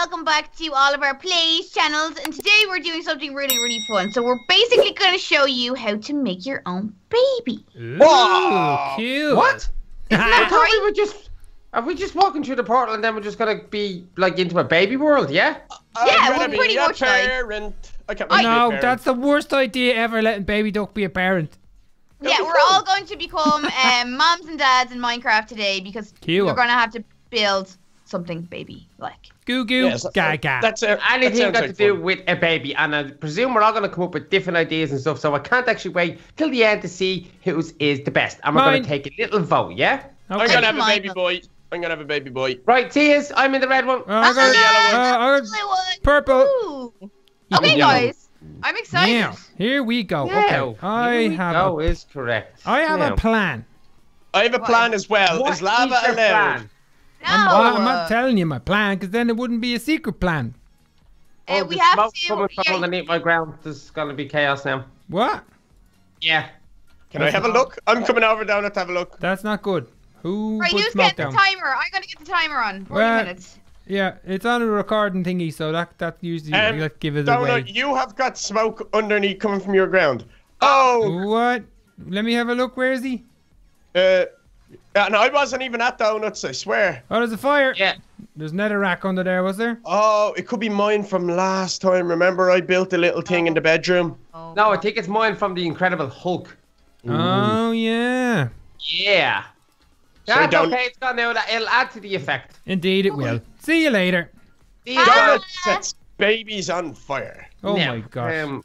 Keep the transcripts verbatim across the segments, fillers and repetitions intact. welcome back to all of our plays channels, and today we're doing something really, really fun. So we're basically going to show you how to make your own baby. Ooh, whoa! Cute. What? Isn't that great? We were just, are we just walking through the portal and then we're just going to be like into a baby world, yeah? I'm yeah, we're pretty much parent. Like. I can't I, no, parent. That's the worst idea ever, letting Baby Duck be a parent. That'd yeah, we're cool. all going to become um, moms and dads in Minecraft today because cute. We're going to have to build something baby like. Goo goo, yes, gaga. That's uh, anything got to do fun. with a baby, and I presume we're all going to come up with different ideas and stuff. So I can't actually wait till the end to see whose is the best, and we're going to take a little vote. Yeah, okay. I'm going to have a baby boy. I'm going to have a baby boy. Right, Tears. I'm in the red one. Uh, I'm in the yellow one. Uh, purple. Ooh. Okay, guys. I'm excited. Now, here we go. Yeah. Okay, I here we have. Go a, is correct. I have now. a plan. I have a plan what? as well. What is lava is allowed? Plan? No. I'm, not, I'm not telling you my plan, because then it wouldn't be a secret plan. Uh, oh, we have smoke to... coming from yeah. underneath my ground. There's going to be chaos now. What? Yeah. Can, Can I have a look? I'm coming over down to have a look. That's not good. Who right, who's getting down? the timer? I'm going to get the timer on. forty well, minutes. Yeah, it's on a recording thingy, so that that usually um, you give it Donut, away. You have got smoke underneath coming from your ground. Oh! What? Let me have a look. Where is he? Uh... And I wasn't even at Donuts, I swear. Oh, there's a fire. Yeah. There's netherrack under there, was there? Oh, it could be mine from last time. Remember, I built a little thing in the bedroom. Oh. No, I think it's mine from the Incredible Hulk. Ooh. Oh, yeah. Yeah. That's so okay, it's gone now. It'll add to the effect. Indeed, it will. See you later. See you ah. Donut sets babies on fire. Oh, now, my gosh. Um,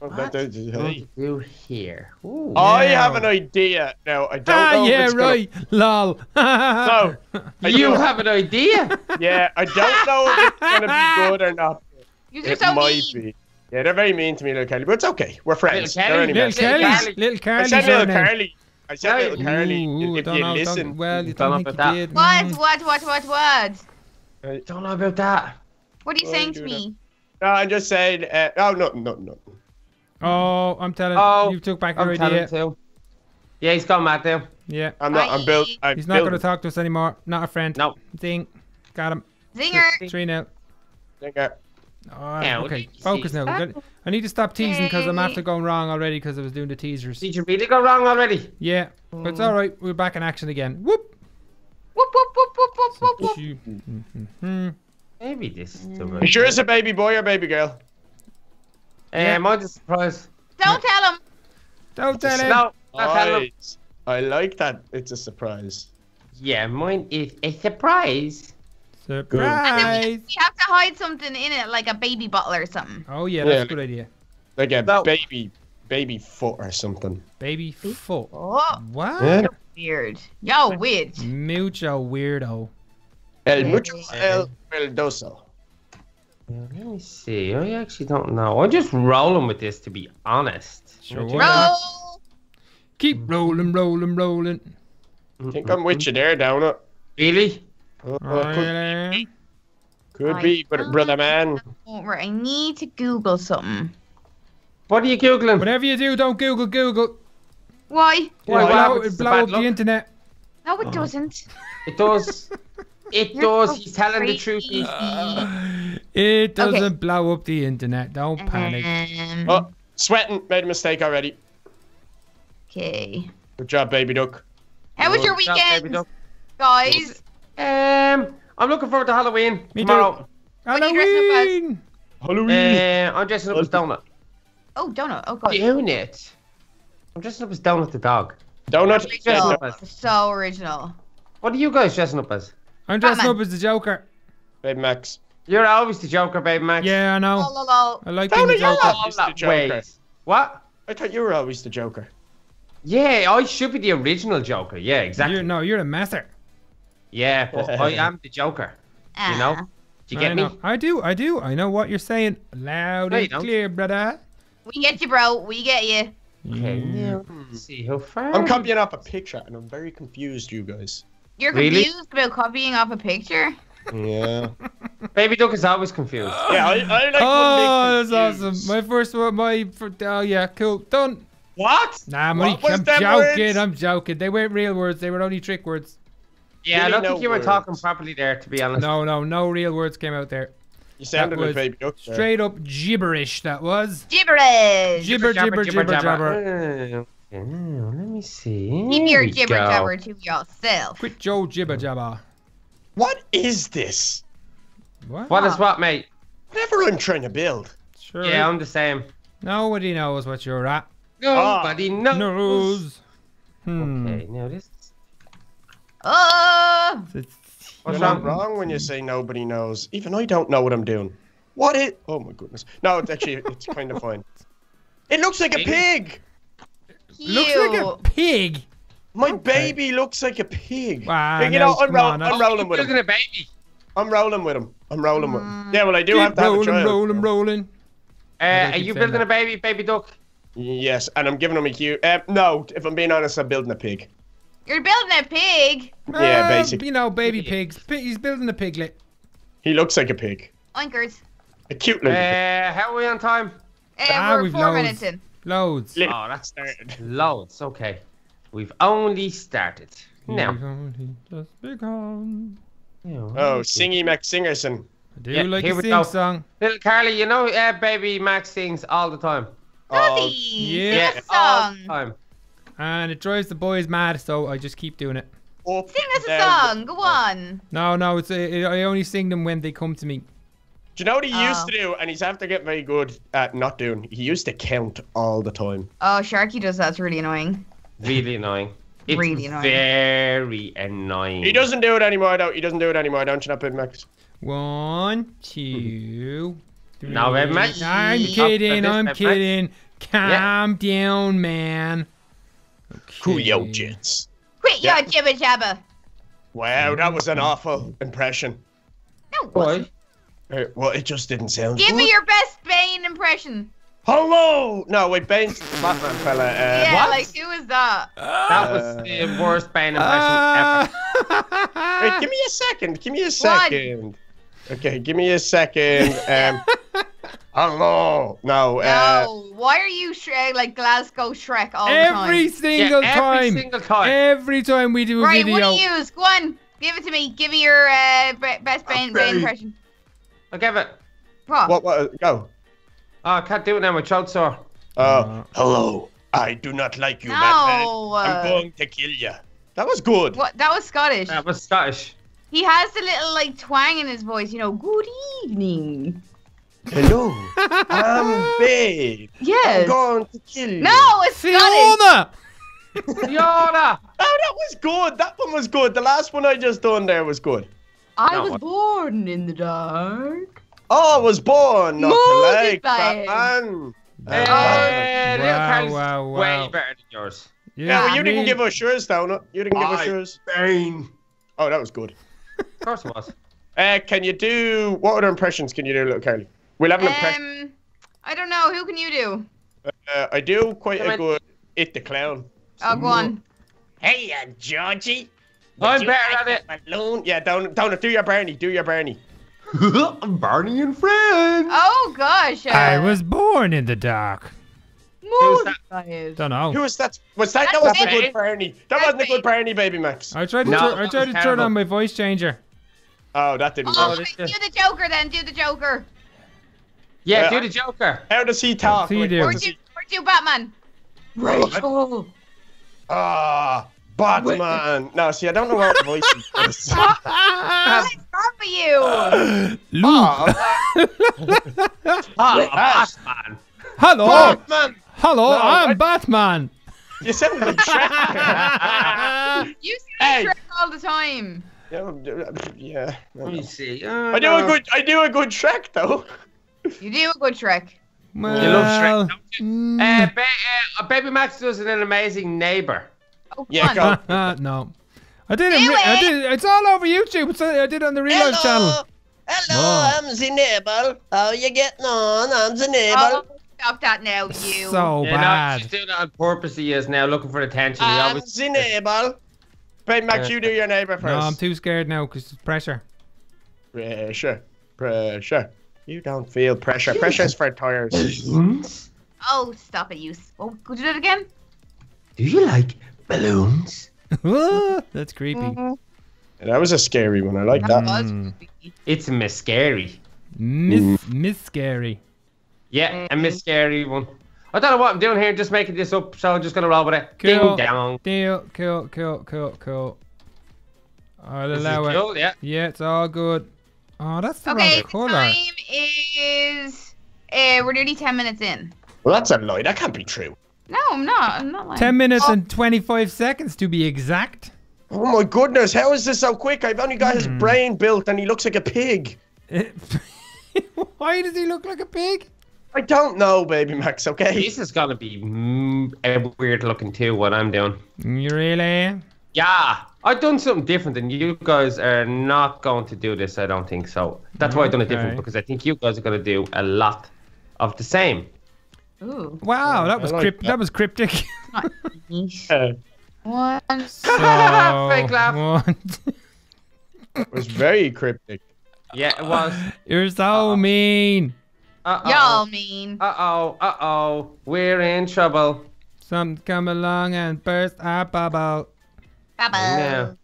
What do you do here? Ooh, I wow. have an idea. Now, I don't ah, know yeah, if it's right. Gonna... Lol. So, you have an idea? Yeah, I don't know if it's going to be good or not. You're it so might mean. be. Yeah, they're very mean to me, Little Carly, but it's okay. We're friends. Little Carly? Little Carly. Little Carly. I said Little Carly. I said Little Carly. Ooh, if you know, listen. Well, you don't, don't know about that. What? What? What? What? What? I don't know about that. What are you oh, saying to me? No, I'm just saying... Uh, oh, no, no, no. Oh, I'm telling oh, you took back your I'm idea. Too. Yeah, he's gone mad now. Yeah. I'm not, I'm built. I'm he's not built. gonna talk to us anymore. Not a friend. No. Ding. Got him. Zinger. Three now. Zinger. Oh, yeah, okay, focus now. Gotta, I need to stop teasing because I'm after going wrong already because I was doing the teasers. Did you really go wrong already? Yeah. Mm. But it's alright, we're back in action again. Whoop. Whoop whoop whoop whoop whoop whoop whoop. Mm-hmm. Maybe this is too much. You sure it's a baby boy or baby girl? Yeah, um, I'm just surprised. Don't tell him. Don't tell him. No, don't tell him. I like that. It's a surprise. Yeah, mine is a surprise. Surprise. And we have to hide something in it, like a baby bottle or something. Oh yeah, that's yeah, a good idea. Like a so, baby, baby foot or something. Baby foot. Oh, what? Yeah. You're weird. Yo, weird. Mucho weirdo. El mucho el weirdoso. Let me see. I actually don't know. I'm just rolling with this, to be honest. Sure. Roll. Keep rolling, rolling, rolling. I think I'm with you there, Donut. Really? Uh, uh, could be, could I be but brother man. I need to Google something. What are you Googling? Whatever you do, don't Google Google. Why? Why? Well, it blows blow up luck. the internet. No, it doesn't. It does. It You're does. So He's telling the truth. Uh, it doesn't okay. blow up the internet. Don't panic. Um, oh, sweating. Made a mistake already. Okay. Good job, Baby Duck. How was your weekend, job, guys? Um, I'm looking forward to Halloween Me tomorrow. Too. Halloween. Halloween. Uh, I'm dressing up as Donut. Oh, Donut. Oh God. Donut. I'm dressing up as Donut the dog. Donut. Original. Donut. So original. What are you guys dressing up as? I'm dressing Batman. up as the Joker. Baby Max. You're always the Joker, Baby Max. Yeah, I know. Lol, lol, lol. I like being the Joker. Always the Joker. Wait. What? I thought you were always the Joker. Yeah, I should be the original Joker. Yeah, exactly. You're, no, you're the master. Yeah, but I am the Joker. You know? Do you get I me? Know. I do, I do. I know what you're saying loud no, and clear, brother. We get you, bro. We get you. Okay. Yeah. Let's see how far. I'm copying off a picture, and I'm very confused, you guys. You're confused really? about copying off a picture? Yeah. Baby Duck is always confused. Yeah, I, I like Oh, that's awesome. My first one, my... First, oh, yeah, cool. Done. What? Nah, money, what I'm joking. Words? I'm joking. They weren't real words. They were only trick words. Yeah, really I don't no think you were words. talking properly there, to be honest. No, no, no real words came out there. You sounded it, baby. Okay. Straight up gibberish, that was. Gibberish! Gibber, gibber, gibber, jabber. Mm, let me see. Keep your gibber go. jabber to yourself. Quit your gibber jabber. What is this? What? What is what, mate? Whatever I'm trying to build. Sure. Yeah, I'm the same. Nobody knows what you're at. Nobody oh. knows. Hmm. Okay, now this. Oh! It's, What's you're not wrong when you say nobody knows. Even I don't know what I'm doing. What is? Oh my goodness. No, it's actually it's kind of fine. It looks like a pig. Ew. Looks like a pig. My okay. baby looks like a pig. Wow, you know, I'm, roll, I'm rolling with him. A baby. I'm rolling with him. I'm rolling with him. Yeah, well, I do Keep have to rolling, have a child. Rolling, rolling, uh, rolling. Are you building that. a baby, baby duck? Yes, and I'm giving him a cue. Uh, no, if I'm being honest, I'm building a pig. You're building a pig? Yeah, uh, basically. You know, baby pigs. He's building a piglet. He looks like a pig. Oinkers. A cute little uh, How are we on time? Uh, ah, we're we've four loads. minutes in. Loads. Little. Oh, that's started. Loads, okay. We've only started. Now. We've only just begun. Oh, Singy Max Singerson. I do yeah, like a sing song. Little Carly, you know uh, Baby Max sings all the time. Oh, yeah. yeah. All the time. And it drives the boys mad, so I just keep doing it. Up, sing us a song, go on. No, no, it's a, it, I only sing them when they come to me. Do you know what he oh. used to do? And he's after getting very good at not doing. He used to count all the time. Oh, Sharky does that's really annoying. Really annoying. It's really annoying. Very annoying. He doesn't do it anymore, though. He doesn't do it anymore, don't you, not Baby Max? One, two, three. No, Baby Max. I'm kidding, I'm kidding. Calm yeah. down, man. Quit your jits. Quit your jibber jabber. Wow, that was an awful impression. No, it wasn't. Uh, well, it just didn't sound Give good. me your best Bane impression. Hello! No, wait, Bane's the Batman fella. Uh, yeah, what? like, who was that? Uh, that was the worst Bane impression uh, ever. Wait, give me a second. Give me a second. What? Okay, give me a second. Um, hello. No. No. Uh, why are you like Glasgow Shrek all every the time? Every single yeah, time. Every single time. Every time we do a right, video. Right. What do you use? Go on. Give it to me. Give me your uh, best Bane, Bane impression. I'll give it. What? What? what uh, go. Oh, I can't do it now. My throat's sore. Oh, uh, hello. I do not like you, no, Batman. Uh, I'm going to kill you. That was good. What? That was Scottish. That was Scottish. He has the little like twang in his voice, you know. Good evening. Hello, I'm Babe. Yes. I'm going to kill you. No, it's Fiona. Scottish. Fiona. Oh, that was good. That one was good. The last one I just done there was good. I no, was what? born in the dark. Oh, I was born not Molded to like Batman. Hey, uh, wow, wow, wow. Way better than yours. Yeah, yeah well, you me. didn't give us yours, though. You didn't I give us yours. Bane. Oh, that was good. Of course it was. Uh, can you do... What other impressions can you do, Little Carly? We'll have an um, impression. I don't know. Who can you do? Uh, I do quite can a I... good... It the Clown. Oh, go on. Hey, uh, Georgie. Would I'm better like at it. Balloon? Yeah, don't, don't do your Barney. Do your Barney. Barney and friends. Oh gosh. Uh... I was born in the dark. Who's that? I don't know. Who is that? Was that? That wasn't a good Barney. That That's wasn't a good Barney, Baby Max. I tried to, no, I tried to turn on my voice changer. Oh, that didn't oh, work. Right, do the Joker then. Do the Joker. Yeah, uh, do the Joker. How does he talk? He like, do? Or, do, or do Batman. Rachel. Ah. Batman! Wait. No, see, I don't know what voice it is. What's wrong with you? Uh, Luke! Oh, oh, Batman! Hello! Batman. Hello, no, I'm I... Batman! You sound like Shrek! You sound like Shrek all the time! Yeah, yeah. Let me see. Uh, I do a good, I do a good Shrek, though. You do a good Shrek. Well, you love Shrek, don't you? Mm. Uh, ba uh, Baby Max does an amazing neighbor. Oh, yeah, go. Uh, uh, no, I did it. I did. It's all over YouTube. It's, I did it on the Reload Hello. channel. Hello, oh. I'm the neighbor. How you getting on? I'm the neighbor. Oh, stop that now, you. So yeah, bad. No, she's doing that on purpose. He is now looking for attention. He I'm always... the neighbor. Babe Max, you do your neighbor first. No, I'm too scared now because it's pressure. Pressure, pressure. You don't feel pressure. Pressure's for tires. Oh, stop it, you. Oh, could you do it again? Do you like? Balloons. That's creepy. Yeah, that was a scary one. I like that. that. Was creepy. It's a miscary. Miss Miss Scary. Yeah, a Miss Scary one. I don't know what I'm doing here, just making this up, so I'm just gonna roll with it. Cool. Ding dong. Deal, cool, cool, cool, cool. I'll allow it. Cool, yeah. Yeah, it's all good. Oh, that's the okay, wrong colour. Okay, time is... Uh, we're nearly ten minutes in. Well, that's a lie. That can't be true. No, I'm not. I'm not lying. ten minutes oh. and twenty-five seconds to be exact. Oh my goodness, how is this so quick? I've only got his mm. brain built and he looks like a pig. Why does he look like a pig? I don't know, Baby Max, okay? This is gonna be mm, weird looking too, what I'm doing. You really? Yeah. I've done something different and you guys are not going to do this, I don't think so. That's okay. why I've done it different, because I think you guys are gonna do a lot of the same. Ooh. Wow, that was, like crypt that. that was cryptic. yeah. One. So, Fake laugh. One. It was very cryptic. Yeah, it was. You're so uh -oh. mean. Uh -oh. Y'all mean. Uh-oh, uh-oh. We're in trouble. Some come along and burst our bubble. Bubble. No.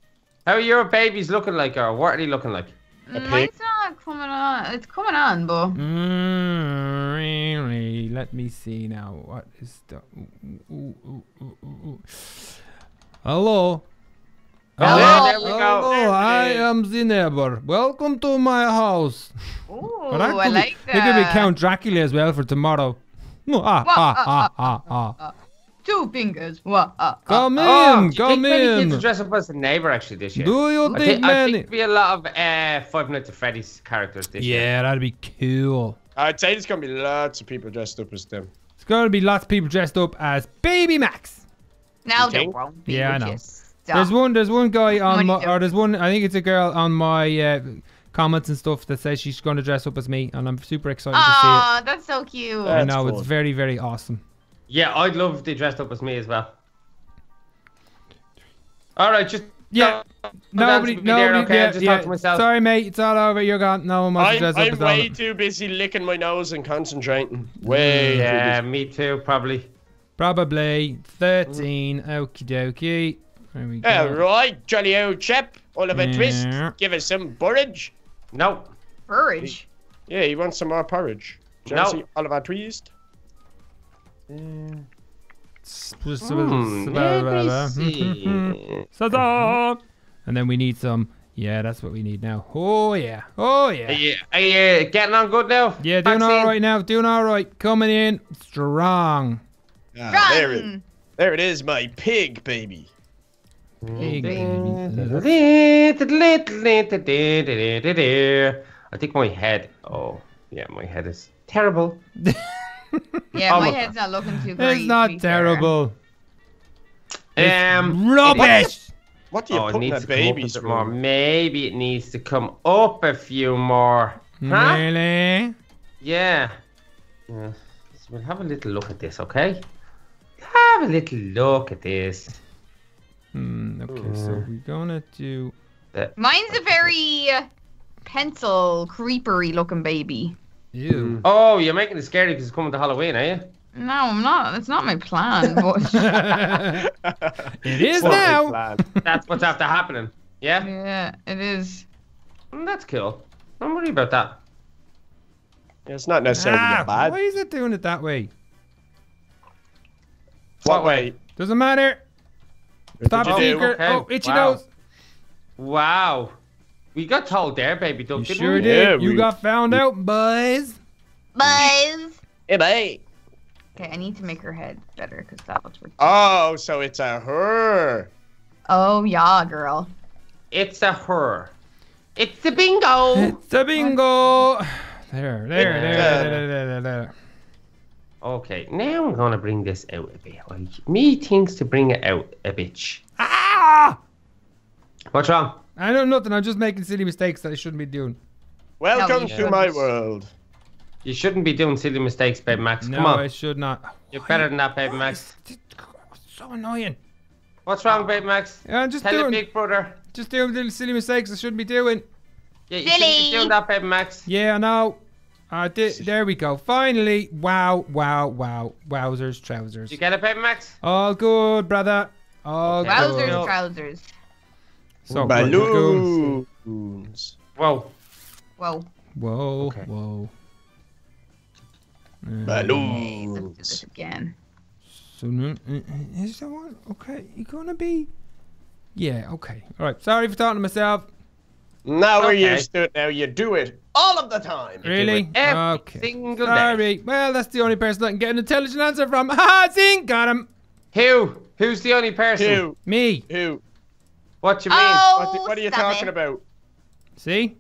How are your babies looking like, or what are they looking like? Mine's not coming on. It's coming on, though. Mm, really? Let me see now. What is the... Ooh, ooh, ooh, ooh, ooh. Hello. Hello. Hello. There we go. Hello. I am the neighbor. Welcome to my house. Ooh, could, I like that. They could be Count Dracula as well for tomorrow. Ah, ah, ah, ah, ah, ah. Two fingers. Wah, ah, come ah. in. Oh, come in. Many kids dress up as a neighbor actually this year. Do you I think many? I think there'll be a lot of uh, Five Nights at Freddy's characters this yeah, year. Yeah, that'd be cool. I'd say there's gonna be lots of people dressed up as them. It's gonna be lots of people dressed up as Baby Max. No, they won't be. Yeah, I know. There's one, there's one guy on my, or there's one, I think it's a girl on my uh, comments and stuff that says she's going to dress up as me, and I'm super excited Aww, to see it. Oh, that's so cute. That's I know, cool. It's very, very awesome. Yeah, I'd love if they dressed up as me as well. All right, just... Yeah, nobody, nobody, there, okay? yeah, just yeah. talk to myself. Sorry, mate, it's all over, you're gone. No one wants to dress I'm, up as I'm way too busy licking my nose and concentrating. Way Yeah, too me too, probably. Probably thirteen. Okie dokie. There we go. All right, jolly old chap. All of a yeah. twist. Give us some porridge. No. Porridge? Yeah, he wants some more porridge. No. All of a twist. Mm. Mm. Ta-da! And then we need some. Yeah, that's what we need now. Oh, yeah. Oh, yeah. Are you, are you getting on good now? Yeah, doing all right now. Doing all right. Coming in strong. Ah, there, it, there it is, my pig baby. Pig baby. I think my head. Oh, yeah, my head is terrible. yeah, my head's not looking too great. It's not terrible. Fair. Um, rubbish. What do you oh, put that baby's more? Maybe it needs to come up a few more. Huh? Really? Yeah. yeah. So we'll have a little look at this, okay? Have a little look at this. Hmm, okay, so we're gonna do... That. Mine's a very pencil, creepery looking baby. Ew. Oh, you're making it scary because it's coming to Halloween, are you? No, I'm not. That's not my plan, but... it is what now! That's what's after happening, yeah? Yeah, it is. Mm, that's cool. Don't worry about that. Yeah, it's not necessarily ah, bad. Why is it doing it that way? What way? Doesn't matter. Stop eager. Okay. Oh, itchy wow. nose. Wow. We got told there, baby. Don't you didn't sure we? did. Yeah, you we... got found out, buzz. Buzz. Hey, babe. Okay, I need to make her head better because that looks ridiculous. Oh, so it's a her. Oh, yeah, girl. It's a her. It's a bingo. It's a bingo. There, there, there, there, there, there, there, there. Okay, now I'm gonna bring this out a bit. Like, me thinks to bring it out a bitch. Ah! What's wrong? I know nothing. I'm just making silly mistakes that I shouldn't be doing. Welcome no, to my world. You shouldn't be doing silly mistakes, Baby Max. No, come on. I should not. You're Why? better than that, Baby Max. So annoying. What's wrong, Baby Max? Yeah, I'm just Tell doing. Your big brother. Just doing little silly mistakes I shouldn't be doing. Yeah, you silly. shouldn't be doing that, Baby Max. Yeah, I know. Uh, th there we go. Finally. Wow, wow, wow. Wowzers, trousers. Did you get it, Baby Max? All good, brother. All okay. good. Wowzers, trousers. So, balloons. Whoa. Whoa. Whoa, okay. Whoa. And balloons. Let's do this again. So, is that one? Okay, you're gonna be... Yeah, okay. All right, sorry for talking to myself. Now okay. We're used to it now. You do it all of the time. Really? Every okay. single sorry. day. Well, that's the only person I can get an intelligent answer from. Ha, zing! Got him. Who? Who's the only person? Who? Me. Who? What you mean? Oh, what, what are you talking it. about? See?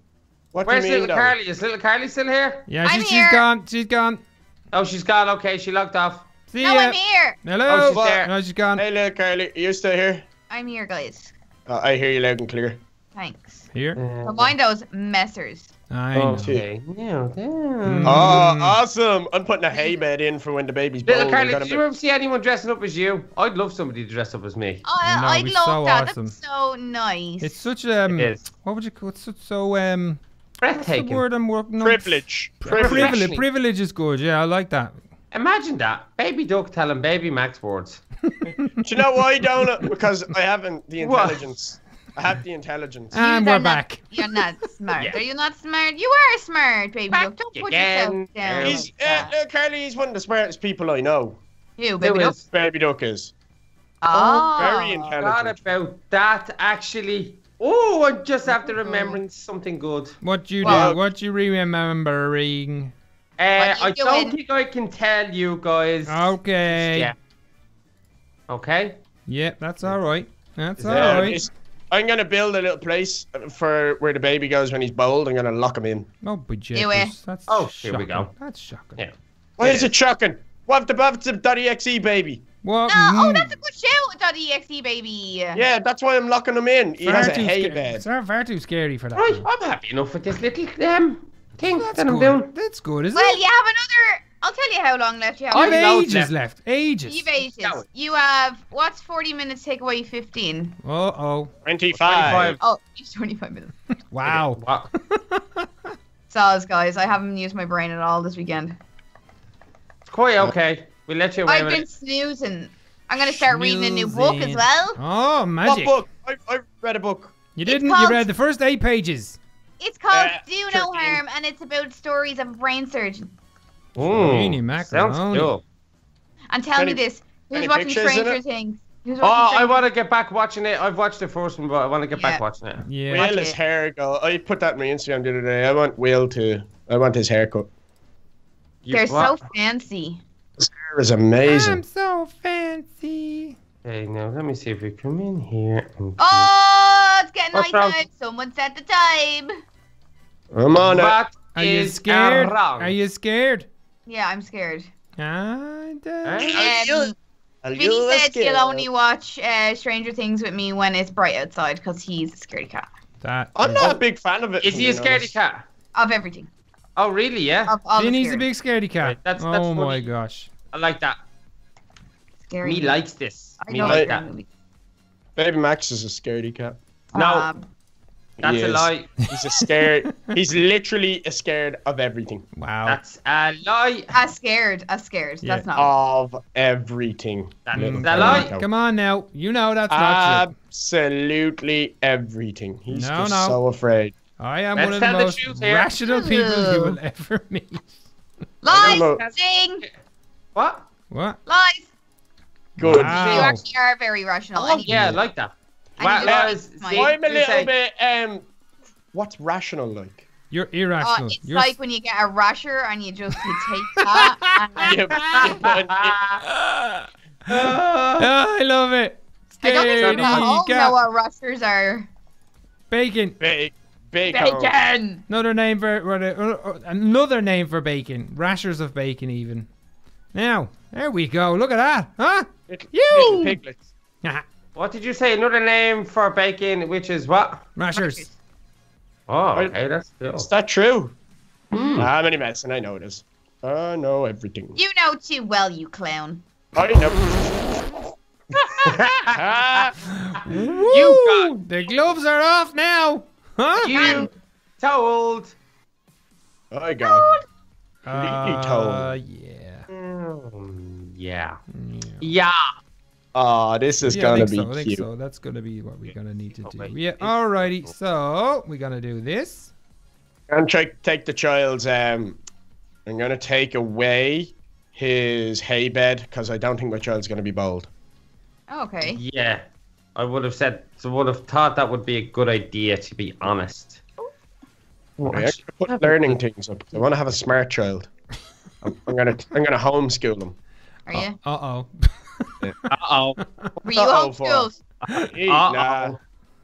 What Where's do you mean, Little though? Carly? Is Little Carly still here? Yeah, she, here. she's gone. She's gone. Oh, she's gone. Okay, she logged off. See no, ya. I'm here. Hello. Oh, she's there. No, she's gone. Hey, Little Carly. Are you still here? I'm here, guys. Uh, I hear you loud and clear. Thanks. Here. Mm. Remind those messers. I oh, know. Okay. Yeah, mm. Oh, awesome. I'm putting a hay bed in for when the baby's born. Little Carly, did you ever see anyone dressing up as you? I'd love somebody to dress up as me. Oh, no, I'd love so that. Awesome. That's so nice. It's such um. It is. What would you call it? Such so um. Breathtaking. What's the word I'm working on? Privilege. Privilege. Privilege. Privilege is good. Yeah, I like that. Imagine that. Baby Duck telling Baby Max words. Do you know why, Donut? Because I haven't the intelligence. What? I have the intelligence. And you we're back. Not, you're not smart. Yeah. Are you not smart? You are smart, Baby Duck. Don't put yourself down. He's, uh, uh, Carly, he's one of the smartest people I know. Who, Baby Duck? Baby Duck is. Oh. Very intelligent. I forgot about that, actually. Oh, I'm just after remembering something good. What do you do? Well, what do you remembering? Uh, you I doing? don't think I can tell you guys. Okay. Yeah. Okay. Yeah, that's all right. That's all um, right. I'm gonna build a little place for where the baby goes when he's bold. I'm gonna lock him in. Oh, but anyway. that's Oh, shocking. Here we go. That's shocking. Yeah. Why yeah. is it shocking? What the buffs of .exe baby? What? No, mm. Oh, that's a good shout, .exe baby. Yeah, that's why I'm locking him in. He far has a hay bed. It's far too scary for that. Right, I'm happy enough with this little um. King, well, that's that I'm good. Doing. That's good, isn't well, it? Well, you have another. I'll tell you how long left you have. I have ages left. left. Ages. You've ages. You have what's forty minutes take away fifteen. Uh oh. Twenty-five. Oh, it's twenty-five minutes. Wow. Wow. So, guys, I haven't used my brain at all this weekend. It's quite okay. We we'll let you away I've with been it. snoozing. I'm gonna start snoozing. reading a new book as well. Oh, magic. What book? I've, I've read a book. You it's didn't. You read the first eight pages. It's called uh, Do No Harm, and it's about stories of a brain surgeon. Oh, sounds cool. And tell any, me this, who's watching Stranger Things? Who's watching oh, Stranger I want to get back watching it. I've watched the first one, but I want to get yeah. back watching it. Yeah. Will's hair, go. I put that on my Instagram the other day. I want Will to, I want his haircut. They're you, so fancy. His hair is amazing. I'm so fancy. Okay, now let me see if we come in here. And oh, it's getting What's night time. Someone set the time. I'm on what it. Are you scared? Wrong? Are you scared? Yeah, I'm scared. I don't. Um, Vinny said he'll only watch uh, Stranger Things with me when it's bright outside because he's a scaredy cat. That I'm not a big fan of it. Is he a scaredy cat? Of everything. Oh, really? Yeah. Vinny's a big scaredy cat. Right, that's, that's oh funny. my gosh. I like that. Scary. Me likes this. I Me know like that. Baby Max is a scaredy cat. No, um, that's a lie. He's a scared. He's literally a scared of everything. Wow. That's a lie. A scared. A scared. Yeah. That's not of everything. That's mm. a lie. Come on now. You know that's not absolutely true. everything. He's no, just no. so afraid. I am Let's one of the most the rational here. people you will ever meet. Lies. Sing. What? What? Lies. Good. Wow. You actually are very rational. Oh, yeah, I like that. Wow. Uh, see, I'm a little bit. Um, what's rational like? You're irrational. Uh, it's You're... like when you get a rasher and you just you take that. And, like, oh, I love it. I don't think people all know what rushers are. Bacon. Bacon. Bacon. Bacon. Another name for uh, another name for bacon. Rashers of bacon, even. Now, there we go. Look at that, huh? Little, you. Little piglets. What did you say? Another name for bacon, which is what? Rashers. Oh, okay, that's cool. Is that true? Mm. How many mess? And I know it is. I know everything. You know too well, you clown. I know. You got the gloves are off now, huh? You told. I got. Completely told. Uh, yeah. Yeah. Yeah. Oh, this is yeah, gonna be so. cute. I think so. That's gonna be what we're gonna need to do. Yeah. Alrighty. So we're gonna do this. I'm gonna try, take the child's. Um, I'm gonna take away his hay bed because I don't think my child's gonna be bold. Oh, okay. Yeah, I would have said. So would have thought that would be a good idea, to be honest. Well, I actually put learning things up. I want to have a smart child. I'm, I'm gonna. I'm gonna homeschool them. Are you? Uh, uh oh. uh oh. Were you uh -oh homeschooled? Uh -oh. Nah.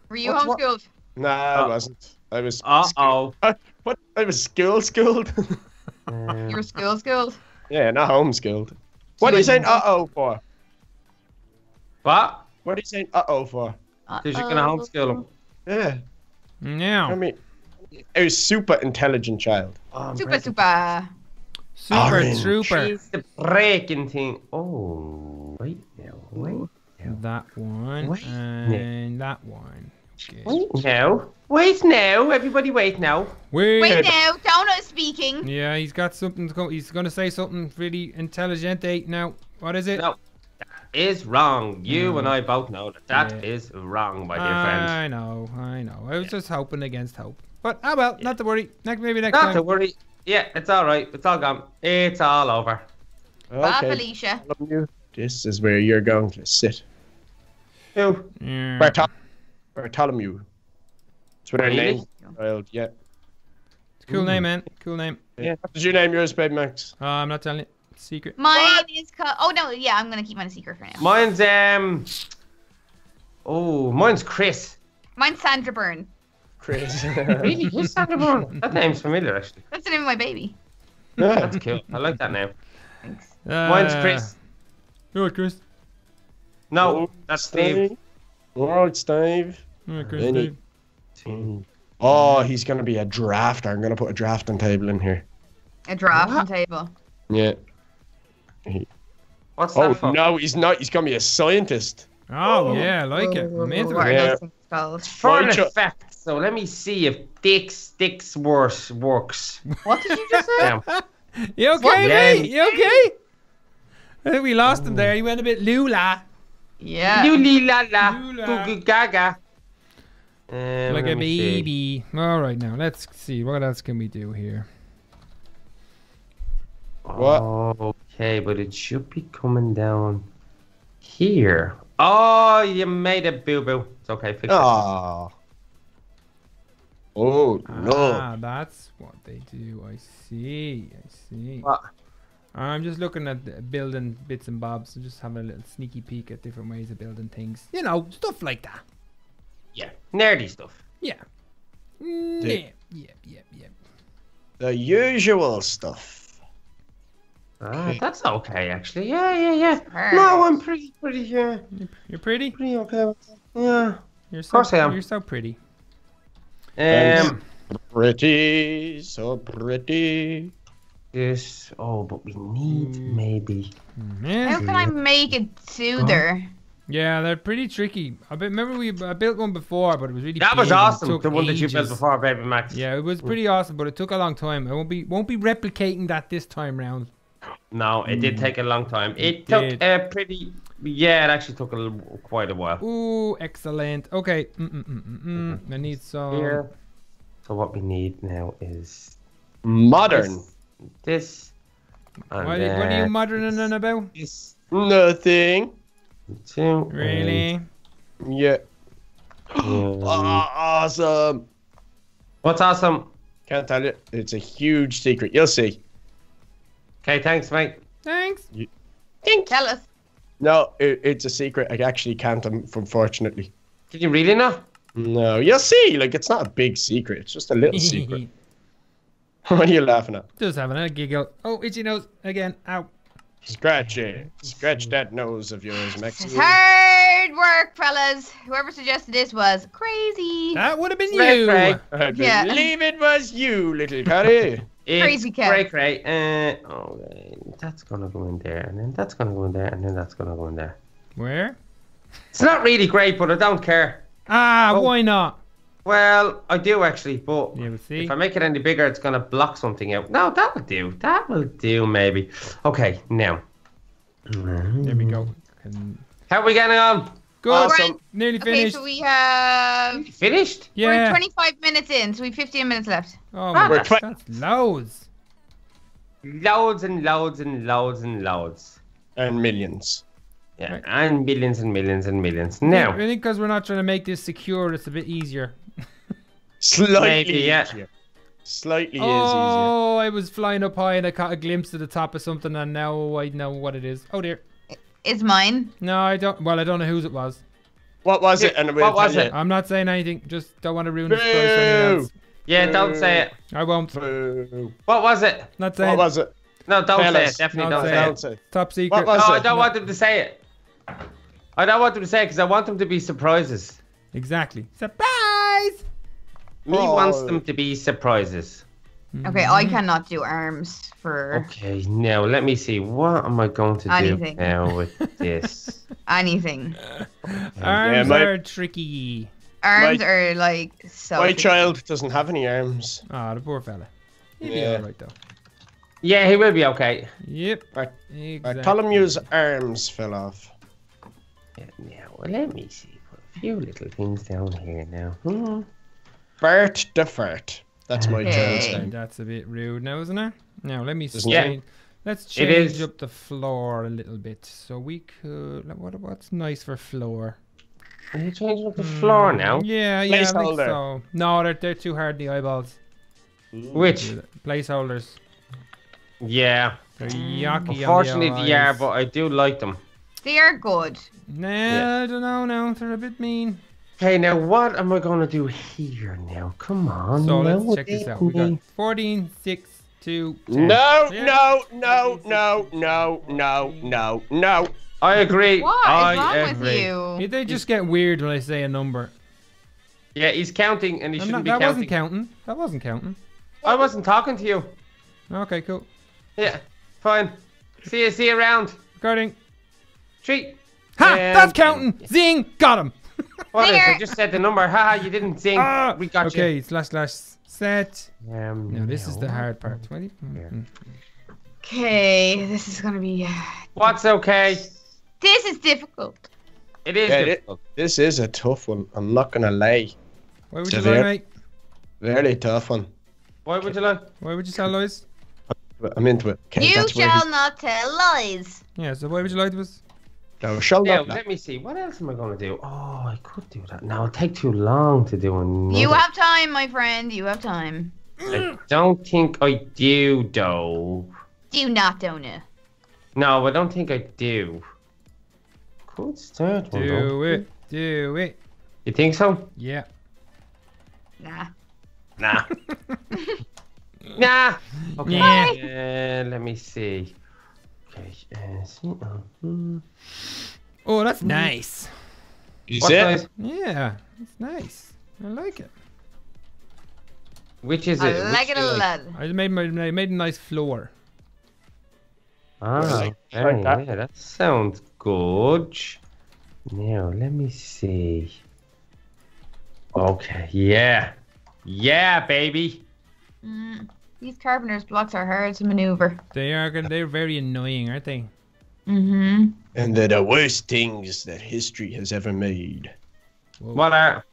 Were you what, homeschooled? What? Nah, uh -oh. I wasn't. I was. Uh oh. I, what? I was school schooled. You were school schooled. Yeah, not homeschooled. What are you saying? Uh oh for. What? What are you saying? Uh oh for. Because uh -oh. you're gonna homeschool him. Yeah. Yeah. I mean, it was super intelligent child. Oh, super breaking. super. Super Orange. Trooper. She's the breaking thing. Oh, wait now, wait now. That one wait and now. that one. Okay. Wait now. Wait now. Everybody wait now. Wait, wait now. Donut's speaking. Yeah, he's got something to go. He's going to say something really intelligente now. What is it? No, that is wrong. You mm. and I both know that that yeah. is wrong, my dear I friend. I know, I know. I was yeah. just hoping against hope. But oh well, yeah. not to worry. Next, maybe next not time. Not to worry. Yeah, it's all right. It's all gone. It's all over. Okay. Bye, Felicia. Love you. This is where you're going to sit. Who? Yeah. Bartol Bartholomew. That's what I named. Yeah. It's a cool Ooh. name, man. Cool name. Yeah. What did you name yours, Baby Max? Uh, I'm not telling you. It's secret. Mine what? is called. Oh no, yeah, I'm gonna keep mine a secret for now. Mine's um. Oh, mine's Chris. Mine's Sandra Byrne. Chris. Really? Who's Sandra Byrne? That name's familiar, actually. That's the name of my baby. Yeah. That's cool. I like that name. Thanks. Uh, Mine's Chris. You're right, Chris. No, oh, that's Steve. Steve. Alright, Steve. Alright, Chris, Steve. Steve. Oh, he's going to be a drafter. I'm going to put a drafting table in here. A drafting what? table? Yeah. He... What's oh, that for? No, he's not. He's going to be a scientist. Oh, oh yeah, I like it. I'm into it. Yeah. It's for an effect. So let me see if Dick Sticks worse works. What did you just say? You okay, mate? You okay? I think we lost Ooh. him there. He went a bit lula. Yeah. Lula la la. Goo goo gaga. Um, like a baby. See. All right, now let's see. What else can we do here? What? Oh, okay, but it should be coming down here. Oh, you made a boo boo. It's okay. Fix oh. it. Oh no! Ah, that's what they do. I see. I see. What? I'm just looking at building bits and bobs, and just having a little sneaky peek at different ways of building things. You know, stuff like that. Yeah, nerdy stuff. Yeah. Yeah. Yeah. Yeah. Yeah. The usual stuff. Ah, okay. That's okay, actually. Yeah. Yeah. Yeah. No, I'm pretty, pretty. Yeah. You're pretty. Pretty okay. With that. Yeah. You're so, of course I am. You're so pretty. Um, pretty, so pretty. Yes. Oh, but we need maybe. maybe. How can I make it smoother? Yeah, they're pretty tricky. I remember we I built one before, but it was really. That was awesome. The one ages. that you built before, Baby Max. Yeah, it was pretty awesome, but it took a long time. I won't be won't be replicating that this time round. No, it mm. did take a long time. It, it took did. a pretty. Yeah, it actually took a little, quite a while. Ooh, excellent. Okay. Mm -mm -mm -mm -mm. I need some. Here. So what we need now is modern. This. this and what, what are you modern this, about? This. Nothing. Two, really? And... Yeah. um... oh, awesome. What's awesome? Can't tell you. It's a huge secret. You'll see. Okay, thanks, mate. Thanks. You... Thanks. Tell us. No, it, it's a secret. I actually can't, unfortunately. Can you really not? No, you'll see. Like, it's not a big secret. It's just a little secret. What are you laughing at? Just having a giggle. Oh, itchy nose again. Ow. Scratch it. Scratch that nose of yours, Max. Hard work, fellas. Whoever suggested this was crazy. That would have been cray, you. Cray. I yeah. believe it was you, little Carly. It's crazy cat. Great, great. Uh, oh, that's gonna go in there, and then that's gonna go in there, and then that's gonna go in there. Where? It's not really great, but I don't care. Ah, oh. Why not? Well, I do actually, but yeah, we'll see. If I make it any bigger, it's gonna block something out. No, that will do. That will do, maybe. Okay, now. There we go. And... How are we getting on? Good. Awesome. Nearly finished. Okay, so we have... Finished? Yeah. We're twenty-five minutes in, so we have fifteen minutes left. Oh, ah, we're that's loads. Loads and loads and loads and loads. And millions. Yeah, right. And millions and millions and millions. Now. I think because we're not trying to make this secure, it's a bit easier. Slightly Maybe, yeah. easier. Slightly oh, is easier. Oh, I was flying up high and I caught a glimpse of the top of something and now I know what it is. Oh, dear. It's mine. No, I don't. Well, I don't know whose it was. What was it? And what was it? I'm not saying anything. Just don't want to ruin the story for anyone else. Yeah, don't say it. I won't. Boo. What was it? Not saying. What was it? No, don't say it. Definitely don't say it. Don't say it. Top secret. No, I don't want them to say it. I don't want them to say it because I want them to be surprises. Exactly. Surprise! Me oh. wants them to be surprises. Okay, I cannot do arms for... Okay, now let me see. What am I going to Anything. do now with this? Anything. Okay. Arms yeah, my, are tricky. Arms my, are like so My tricky. child doesn't have any arms. Ah, oh, the poor fella. He'll yeah. be alright though. Yeah, he will be okay. Yep. But exactly. Ptolemy's arms fell off. Yeah, now, well, let me see. Put a few little things down here now. Hmm. Bert the Fart. That's my child's name. That's a bit rude now, isn't it? Now, let me see. Yeah. Let's change up the floor a little bit. So we could... What, what's nice for floor? Are you changing up the mm. floor now? Yeah, yeah, I think so. No, they're, they're too hard, the eyeballs. Which? Placeholders. Yeah. They're yucky. Unfortunately, on the they are, but I do like them. They are good. Nah, yeah. I don't know now. They're a bit mean. Okay, now what am I going to do here now? Come on. So let's no, check this out. We got fourteen, six, two, ten. No, yeah. no, no, no, no, no, no, no. I agree. What I is wrong agree. with you? They just get weird when I say a number. Yeah, he's counting and he I'm shouldn't not, be that counting. That wasn't counting. That wasn't counting. I wasn't talking to you. Okay, cool. Yeah, fine. See you, see you around. Recording. Treat. Ha! And that's counting. Yeah. Zing. Got him. What is? I just said the number. Haha, you didn't sing. Ah, we got okay, you. Okay, slash slash set. Um, now this no. is the hard part. twenty. Okay, yeah. This is gonna be. What's okay? This is difficult. It is yeah, difficult. It, this is a tough one. I'm not gonna lie. Why would it's you lie, mate? Very tough one. Why would you lie? Why would you tell lies? I'm into it. Okay, you shall not tell lies. Yeah. So why would you lie to us? No, shall now, let me see. What else am I going to do? Oh, I could do that. Now, it'll take too long to do another. You have time, my friend. You have time. I don't think I do, though. Do not, don't you? No, I don't think I do. Could start one, though. Do it. Do it. You think so? Yeah. Nah. Nah. nah. Okay. Yeah. Uh, let me see. Oh, that's nice. Is it? Nice? Yeah, it's nice. I like it. Which is it? I like Which it a lot. I made my I made a nice floor. Ah, very like that. Yeah, that sounds good. Now let me see. Okay, yeah, yeah, baby. Mm. These carpenter's blocks are hard to maneuver. They are. They're very annoying, aren't they? Mm-hmm. And they're the worst things that history has ever made. Whoa. What are?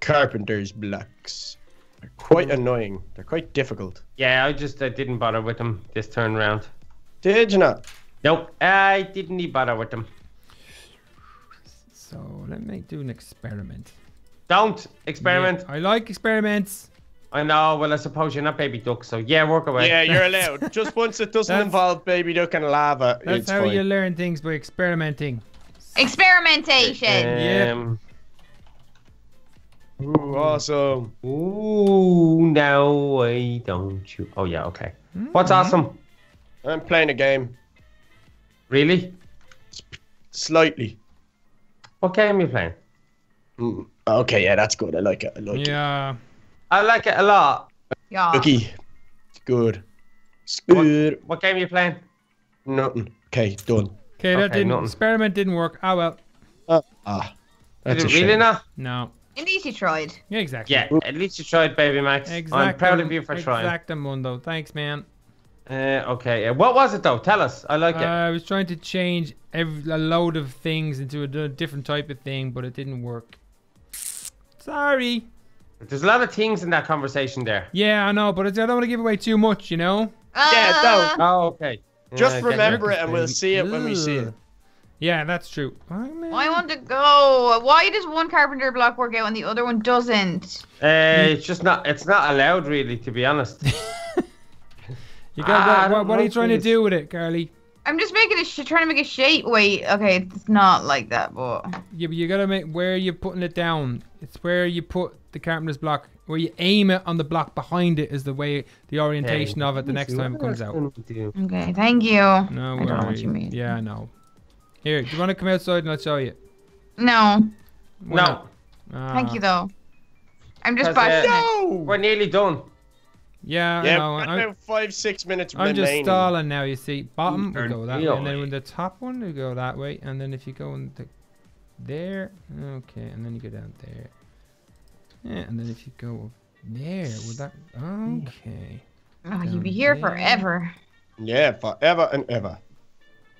Carpenter's blocks. They're quite annoying. They're quite difficult. Yeah, I just I didn't bother with them this turn round. Did you not? Nope. I didn't even bother with them. So let me do an experiment. Don't experiment. Yeah, I like experiments. I know, well, I suppose you're not Baby Duck, so yeah, work away. Yeah, you're allowed. Just once it doesn't involve Baby Duck and lava, That's it's how fine. you learn things by experimenting. Experimentation! Um, yeah. Ooh, awesome. Ooh, no, I don't you. Oh, yeah, okay. Mm-hmm. What's awesome? I'm playing a game. Really? S slightly. What game are you playing? Mm, okay, yeah, that's good. I like it. I like yeah. it. Yeah. I like it a lot. Yeah. Cookie. It's good. It's good. What, what game are you playing? Nothing. Okay, done. Okay, that okay, didn't. Nothing. Experiment didn't work. Oh, well. Uh, ah. That's Did it a really shame. not? No. At least you tried. Yeah, exactly. Yeah, at least you tried, Baby Max. Exactly. I'm proud of you for trying. Exactamundo. Thanks, man. Uh, okay, uh, what was it though? Tell us. I like uh, it. I was trying to change every, a load of things into a different type of thing, but it didn't work. Sorry. There's a lot of things in that conversation there. Yeah, I know, but I don't want to give away too much, you know? Ah! Yeah, don't. Oh, okay. Just yeah, remember it and we'll see it Ugh. when we see it. Yeah, that's true. I, mean... I want to go. Why does one carpenter block work out and the other one doesn't? Uh, it's just not, it's not allowed really, to be honest. You got what, what are you trying to do with it, Carly? I'm just making a trying to make a shape. Wait, okay, it's not like that, but yeah, but you gotta make where you're putting it down. It's where you put the carpenter's block, where you aim it on the block behind it is the way the orientation hey, of it. The next time it comes out. Okay, thank you. No worries. I don't know what you mean. Yeah, I know. Here, do you want to come outside and I'll show you? No. No. Uh, thank you though. I'm just bashing. No, we're nearly done. Yeah, yeah, I know. About five, six minutes I'm remaining. just stalling now, you see. Bottom, we go that way, and then with the top one, we go that way, and then if you go into there, okay, and then you go down there. Yeah, and then if you go there, would that, okay. Oh, you'd be here there. forever. Yeah, forever and ever.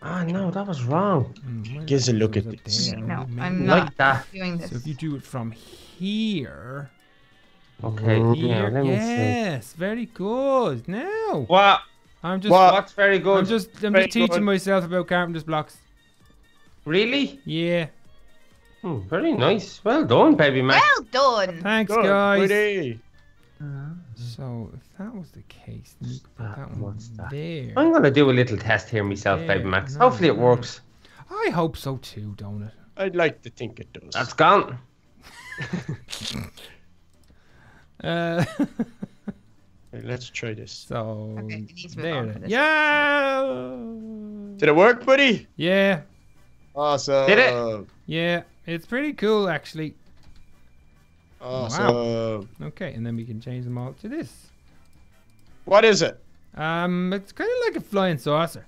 Ah, oh, no, that was wrong. Mm, Gives a look at this. No, I'm not like that. doing this. So if you do it from here... Okay. Yeah, let me yes. See. Very good. Now. What? I'm just. What? What's very good? I'm just. I'm very just teaching good. myself about carpenter's blocks. Really? Yeah. Hmm, very nice. Well done, baby Max. Well done. Thanks, good, guys. Pretty. So if that was the case, then put that one that? there. I'm gonna do a little test here myself, there, baby Max. No, Hopefully it works. I hope so too, don't it? I'd like to think it does. That's gone. Uh, hey, let's try this. So okay, there. This. Yeah. Did it work, buddy? Yeah. Awesome. Did it? Yeah, it's pretty cool actually. Awesome. Wow. Okay, and then we can change them all to this. What is it? Um, it's kind of like a flying saucer.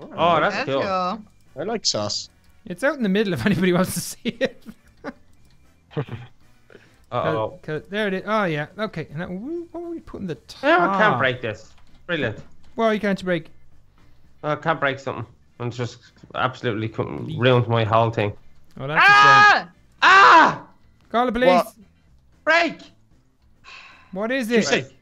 Oh, oh that's, that's cool. cool. I like sauce. It's out in the middle if anybody wants to see it. Uh oh. Cause, cause, there it is. Oh, yeah. Okay. And that, what were we putting the top? Yeah, I can't break this. Brilliant. Well, you can't break. I can't break something. I'm just absolutely ruined my whole thing. Oh, that's ah! Ah! Call the police. What? Break! What is it? Break.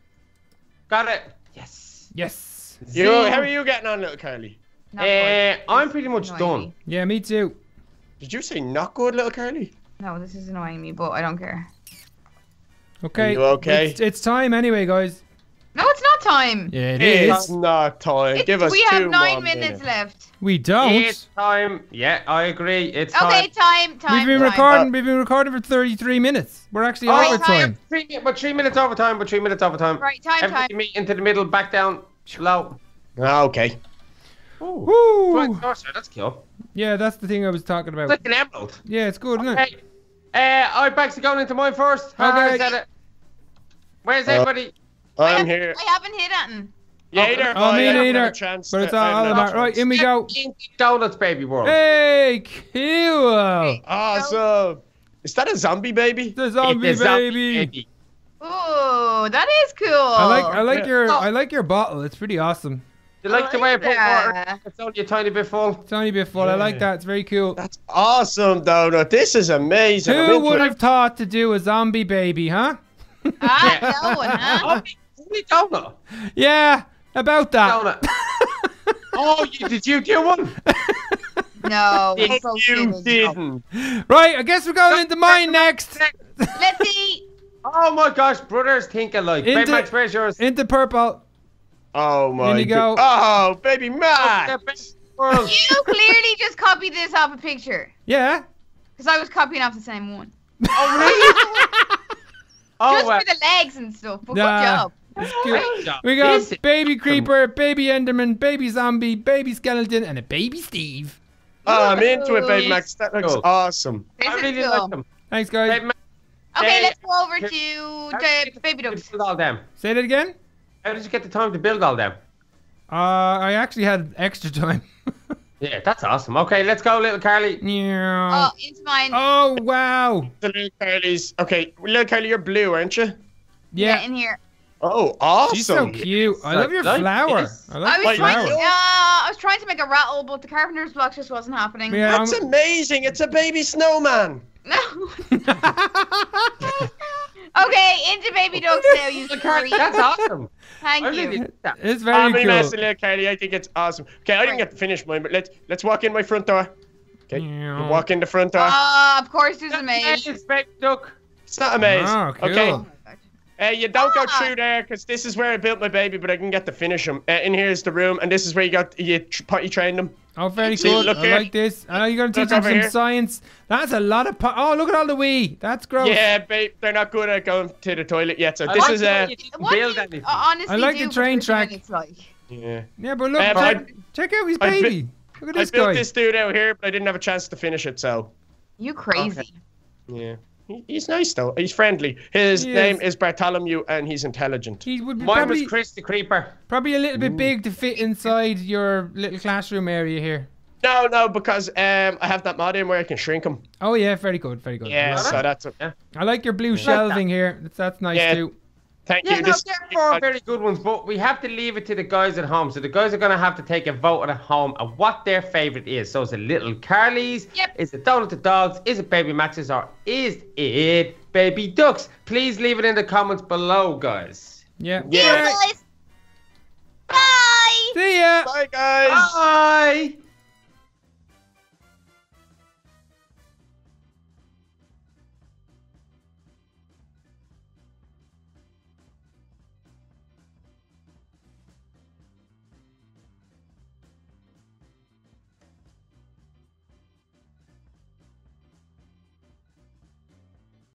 Got it. Yes. Yes. You, how are you getting on, little Carly? Uh, I'm pretty much done. Yeah, me too. Did you say not good, little Carly? No, this is annoying me, but I don't care. Okay. okay? It's, it's time anyway, guys. No, it's not time. Yeah, it it's is. not time. It's, Give us we two have nine minutes minute. left. We don't. It's time. Yeah, I agree. It's okay, time. Okay, time, time. We've been time. recording. Uh, we've been recording for thirty-three minutes. We're actually oh, over time. Three, we're three minutes over time. We're three minutes over time. Right, time, Everybody time. meet into the middle, back down, low. Ah, okay. Ooh. Woo. That's cool. Yeah, that's the thing I was talking about. It's like an emerald. Yeah, it's good, okay. isn't it? Uh, all right, Bax, going into mine first. How is that? Where's everybody? Uh, I'm I here. I haven't hit anything. Yeah, either. Oh, me neither. But it's all about. Right, in we go. Donuts, baby world. Hey, cool. Awesome. Is that a zombie baby? The zombie it's baby. baby. Oh, that is cool. I like. I like yeah. your. Oh. I like your bottle. It's pretty awesome. You like, like the way I put water? It's only a tiny bit full. Tiny bit full. Yeah. I like that. It's very cool. That's awesome, Donut. This is amazing. Who would have thought to do a zombie baby, huh? Ah, no one, huh? Zombie Donut. Yeah, about that. Donut. Oh, you, did you do one? No. Did so you didn't. Right, I guess we're going into mine next. Let's see. Oh my gosh, brothers think alike. Into, Baby Max, yours? Into purple. Oh my god. Oh, baby Max! You clearly just copied this off a picture. Yeah. Because I was copying off the same one. Oh, really? oh, just well. for the legs and stuff. But nah, good job. It's good. We got baby creeper, baby enderman, baby zombie, baby skeleton, and a baby Steve. Oh, I'm into it, baby Max. That looks cool. awesome. This I really cool. like them. Thanks, guys. Okay, let's go over to the baby ducks. Say that again? How did you get the time to build all them? Uh, I actually had extra time. Yeah, that's awesome. Okay, let's go, little Carly. Yeah. Oh, it's mine. Oh, wow. The little Carly's. Okay, little Carly, you're blue, aren't you? Yeah. yeah in here. Oh, awesome! She's so cute. I love your flower. I love your flower. Uh, I was trying to make a rattle, but the carpenter's block just wasn't happening. Yeah, That's I'm... amazing. It's a baby snowman. No. Okay, into baby dogs now. You Carly. That's awesome. Thank you. It's very I'm cool. I'm messing with Carly. I think it's awesome. Okay, I didn't get to finish mine, but let's let's walk in my front door. Okay, yeah. walk in the front door. Ah, uh, of course, there's a maze. It's baby duck. It's not a maze. Oh, cool. Okay. Uh, you don't ah. go through there, because this is where I built my baby, but I can get to finish him. Uh, in here is the room, and this is where you got you potty trained him. Oh, very cool. Look I here. like this. Oh, you're going to teach him some here. science. That's a lot of pot. Oh, look at all the wee. That's gross. Yeah, babe, they're not good at going to the toilet yet, so I this like is uh, a... I like the train track. Like. Yeah. yeah, but look, uh, but check, I, check out his baby. Look at this guy. I built guy. this dude out here, but I didn't have a chance to finish it, so... You crazy. Okay. Yeah. He's nice though. He's friendly. His he name is. is Bartholomew, and he's intelligent. He would be Mine probably, was Chris the Creeper. Probably a little bit mm. big to fit inside your little classroom area here. No, no, because um, I have that mod in where I can shrink him. Oh yeah, very good, very good. Yeah, so that's. A, yeah. I like your blue yeah. shelving here. That's, that's nice yeah. too. Thank yeah, you. No, there are very good ones, but we have to leave it to the guys at home. So the guys are going to have to take a vote at home of what their favourite is. So is it Little Carly's? Yep. Is it Donald the Dog's? Is it Baby Max's? Or is it Baby Duck's? Please leave it in the comments below, guys. Yeah. Yeah. Yes. Bye. See ya.